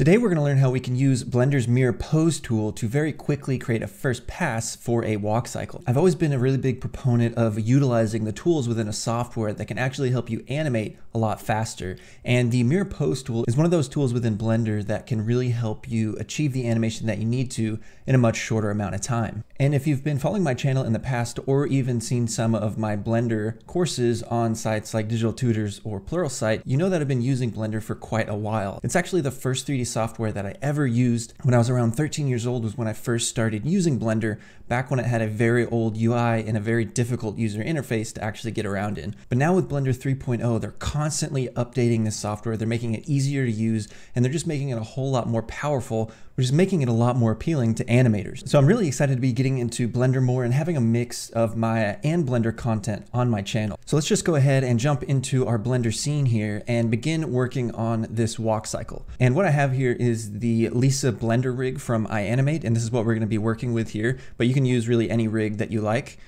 Today we're going to learn how we can use Blender's Mirror Pose tool to very quickly create a first pass for a walk cycle. I've always been a really big proponent of utilizing the tools within a software that can actually help you animate a lot faster. And the Mirror Pose tool is one of those tools within Blender that can really help you achieve the animation that you need to in a much shorter amount of time. And if you've been following my channel in the past or even seen some of my Blender courses on sites like Digital Tutors or Pluralsight, you know that I've been using Blender for quite a while. It's actually the first 3D software that I ever used. When I was around 13 years old was when I first started using Blender, back when it had a very old UI and a very difficult user interface to actually get around in. But now with Blender 3.0, they're constantly updating this software, they're making it easier to use, and they're just making it a whole lot more powerful, which is making it a lot more appealing to animators. So I'm really excited to be getting into Blender more and having a mix of Maya and Blender content on my channel. So let's just go ahead and jump into our Blender scene here and begin working on this walk cycle. And what I have here is the Lisa Blender rig from iAnimate, and this is what we're going to be working with here, but you can use really any rig that you like.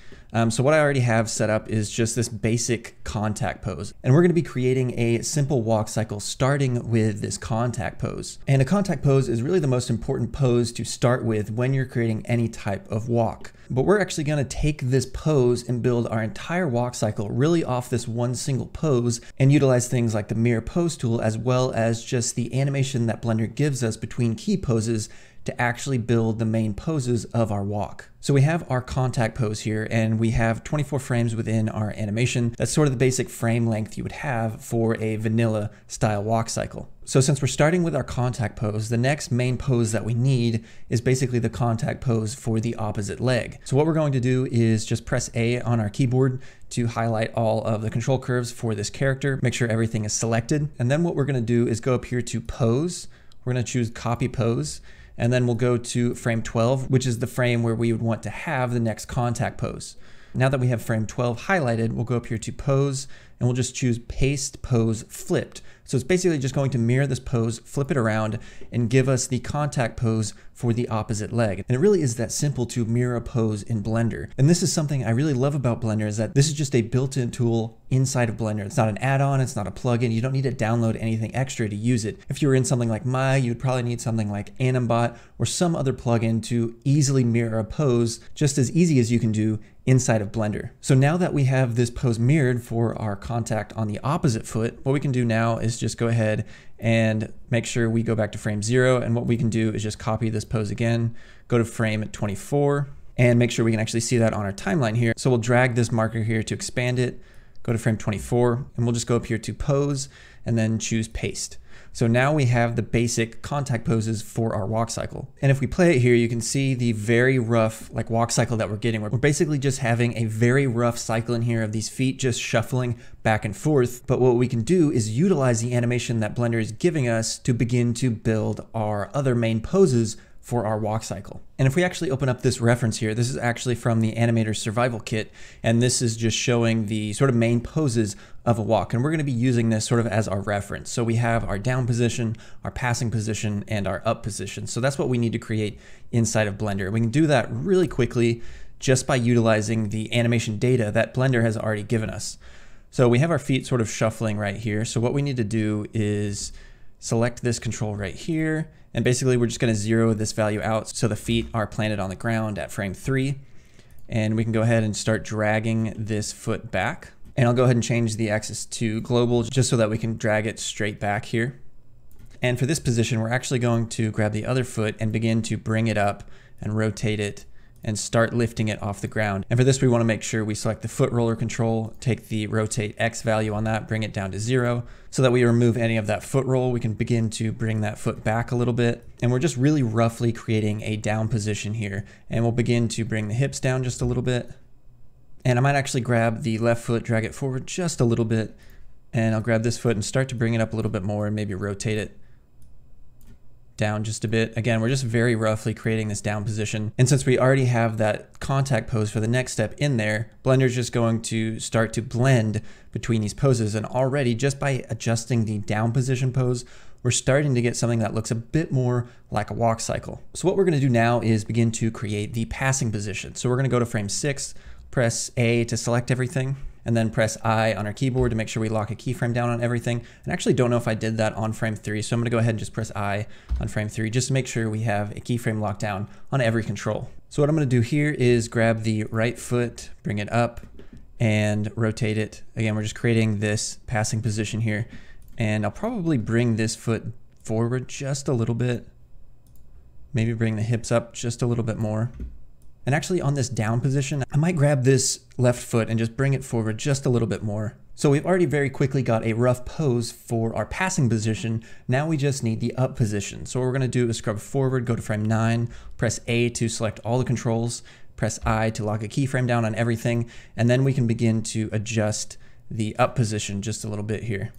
So what I already have set up is just this basic contact pose, and we're going to be creating a simple walk cycle starting with this contact pose. And a contact pose is really the most important pose to start with when you're creating any type of walk. But we're actually going to take this pose and build our entire walk cycle really off this one single pose, and utilize things like the Mirror Pose tool as well as just the animation that Blender gives us between key poses to actually build the main poses of our walk. So we have our contact pose here, and we have 24 frames within our animation. That's sort of the basic frame length you would have for a vanilla style walk cycle. So since we're starting with our contact pose, the next main pose that we need is basically the contact pose for the opposite leg. So what we're going to do is just press A on our keyboard to highlight all of the control curves for this character, make sure everything is selected. And then what we're gonna do is go up here to pose. We're gonna choose copy pose. And then we'll go to frame 12, which is the frame where we would want to have the next contact pose. Now that we have frame 12 highlighted, we'll go up here to pose, and we'll just choose paste pose flipped. So it's basically just going to mirror this pose, flip it around, and give us the contact pose for the opposite leg. And it really is that simple to mirror a pose in Blender. And this is something I really love about Blender, is that this is just a built-in tool inside of Blender. It's not an add-on, it's not a plugin. You don't need to download anything extra to use it. If you were in something like Maya, you'd probably need something like AnimBot or some other plugin to easily mirror a pose, just as easy as you can do inside of Blender. So now that we have this pose mirrored for our contact on the opposite foot, what we can do now is just go ahead and make sure we go back to frame 0. And what we can do is just copy this pose again, go to frame 24, and make sure we can actually see that on our timeline here. So we'll drag this marker here to expand it, go to frame 24, and we'll just go up here to pose and then choose paste. So now we have the basic contact poses for our walk cycle. And if we play it here, you can see the very rough like walk cycle that we're getting. We're basically just having a very rough cycle in here of these feet just shuffling back and forth. But what we can do is utilize the animation that Blender is giving us to begin to build our other main poses for our walk cycle. And if we actually open up this reference here, this is actually from the Animator's Survival Kit, and this is just showing the sort of main poses of a walk. And we're gonna be using this sort of as our reference. So we have our down position, our passing position, and our up position. So that's what we need to create inside of Blender. We can do that really quickly just by utilizing the animation data that Blender has already given us. So we have our feet sort of shuffling right here. So what we need to do is select this control right here, and basically we're just going to zero this value out so the feet are planted on the ground at frame 3. And we can go ahead and start dragging this foot back. And I'll go ahead and change the axis to global just so that we can drag it straight back here. And for this position, we're actually going to grab the other foot and begin to bring it up and rotate it and start lifting it off the ground. And for this, we want to make sure we select the foot roller control, take the rotate X value on that, bring it down to 0 so that we remove any of that foot roll. We can begin to bring that foot back a little bit. And we're just really roughly creating a down position here. And we'll begin to bring the hips down just a little bit. And I might actually grab the left foot, drag it forward just a little bit. And I'll grab this foot and start to bring it up a little bit more and maybe rotate it down just a bit. Again, we're just very roughly creating this down position. And since we already have that contact pose for the next step in there, Blender's just going to start to blend between these poses. And already just by adjusting the down position pose, we're starting to get something that looks a bit more like a walk cycle. So what we're going to do now is begin to create the passing position. So we're going to go to frame 6, press A to select everything. and then press I on our keyboard to make sure we lock a keyframe down on everything. And I actually don't know if I did that on frame 3, so I'm gonna go ahead and just press I on frame 3 just to make sure we have a keyframe locked down on every control. So what I'm gonna do here is grab the right foot, bring it up, and rotate it. Again, we're just creating this passing position here. And I'll probably bring this foot forward just a little bit. Maybe bring the hips up just a little bit more. And actually on this down position, I might grab this left foot and just bring it forward just a little bit more. So we've already very quickly got a rough pose for our passing position. Now we just need the up position. So what we're gonna do is scrub forward, go to frame 9, press A to select all the controls, press I to lock a keyframe down on everything, and then we can begin to adjust the up position just a little bit here.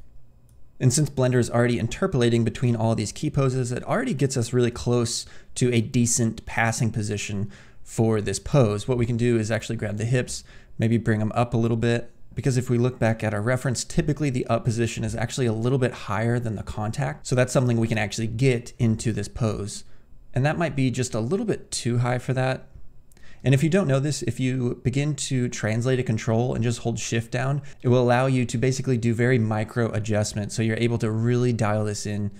And since Blender is already interpolating between all these key poses, it already gets us really close to a decent passing position for this pose. What we can do is actually grab the hips, maybe bring them up a little bit, because if we look back at our reference, typically the up position is actually a little bit higher than the contact. So that's something we can actually get into this pose. And that might be just a little bit too high for that. And if you don't know this, if you begin to translate a control and just hold shift down, it will allow you to basically do very micro adjustments. So you're able to really dial this in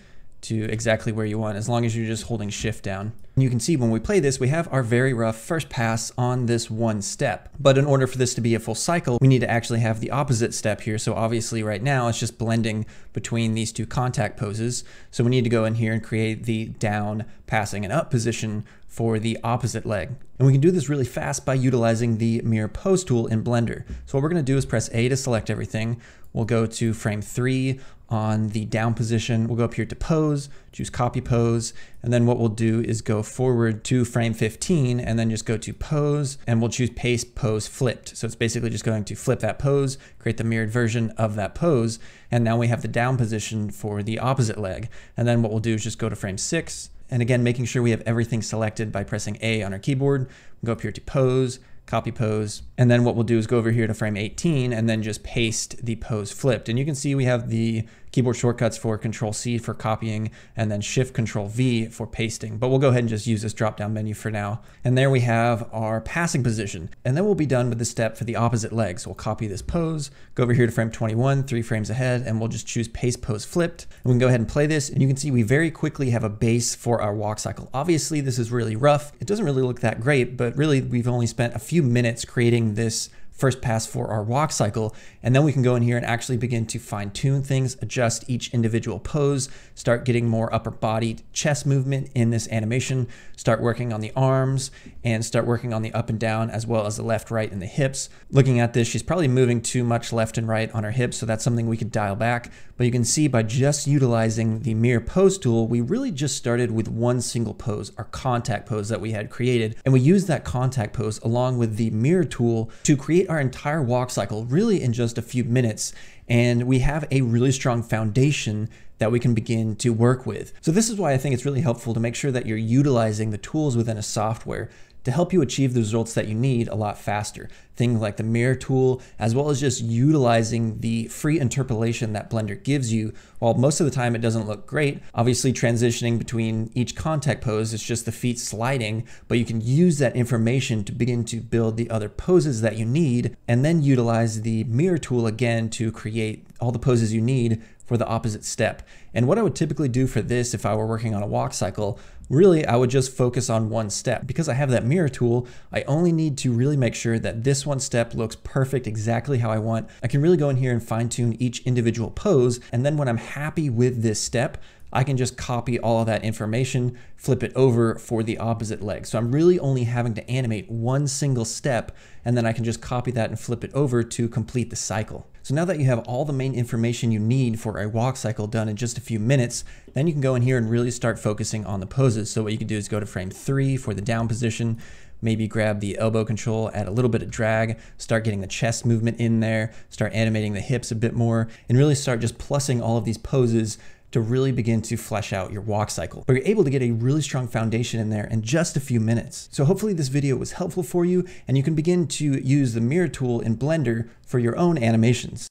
to exactly where you want, as long as you're just holding shift down. And you can see when we play this, we have our very rough first pass on this one step. But in order for this to be a full cycle, we need to actually have the opposite step here. So obviously right now it's just blending between these two contact poses. So we need to go in here and create the down, passing, and up position for the opposite leg. And we can do this really fast by utilizing the Mirror Pose tool in Blender. So what we're gonna do is press A to select everything. We'll go to frame 3 on the down position. We'll go up here to pose, choose copy pose, and then what we'll do is go forward to frame 15 and then just go to pose, and we'll choose paste pose flipped. So it's basically just going to flip that pose, create the mirrored version of that pose, and now we have the down position for the opposite leg. And then what we'll do is just go to frame 6, and again, making sure we have everything selected by pressing A on our keyboard. We'll go up here to pose, copy pose, and then what we'll do is go over here to frame 18 and then just paste the pose flipped. And you can see we have the keyboard shortcuts for Control C for copying and then Shift Control V for pasting. But we'll go ahead and just use this drop down menu for now. And there we have our passing position. And then we'll be done with the step for the opposite leg. So we'll copy this pose, go over here to frame 21, 3 frames ahead, and we'll just choose paste pose flipped. And we can go ahead and play this. And you can see we very quickly have a base for our walk cycle. Obviously this is really rough. It doesn't really look that great, but really we've only spent a few minutes creating this first pass for our walk cycle. And then we can go in here and actually begin to fine tune things, adjust each individual pose, start getting more upper body chest movement in this animation, start working on the arms and start working on the up and down as well as the left, right, and the hips. Looking at this, she's probably moving too much left and right on her hips. So that's something we could dial back, but you can see by just utilizing the Mirror Pose tool, we really just started with one single pose, our contact pose that we had created. And we used that contact pose along with the mirror tool to create our entire walk cycle really in just a few minutes. And we have a really strong foundation that we can begin to work with. So this is why I think it's really helpful to make sure that you're utilizing the tools within a software to help you achieve the results that you need a lot faster. Things like the mirror tool, as well as just utilizing the free interpolation that Blender gives you. While most of the time it doesn't look great, obviously transitioning between each contact pose, it's just the feet sliding, but you can use that information to begin to build the other poses that you need, and then utilize the mirror tool again to create all the poses you need for the opposite step. And what I would typically do for this, if I were working on a walk cycle, really I would just focus on one step. Because I have that mirror tool, I only need to really make sure that this one step looks perfect, exactly how I want. I can really go in here and fine tune each individual pose. And then when I'm happy with this step, I can just copy all of that information, flip it over for the opposite leg. So I'm really only having to animate one single step, and then I can just copy that and flip it over to complete the cycle. So now that you have all the main information you need for a walk cycle done in just a few minutes, then you can go in here and really start focusing on the poses. So what you can do is go to frame 3 for the down position, maybe grab the elbow control, add a little bit of drag, start getting the chest movement in there, start animating the hips a bit more, and really start just plussing all of these poses to really begin to flesh out your walk cycle. But you're able to get a really strong foundation in there in just a few minutes. So hopefully this video was helpful for you, and you can begin to use the mirror tool in Blender for your own animations.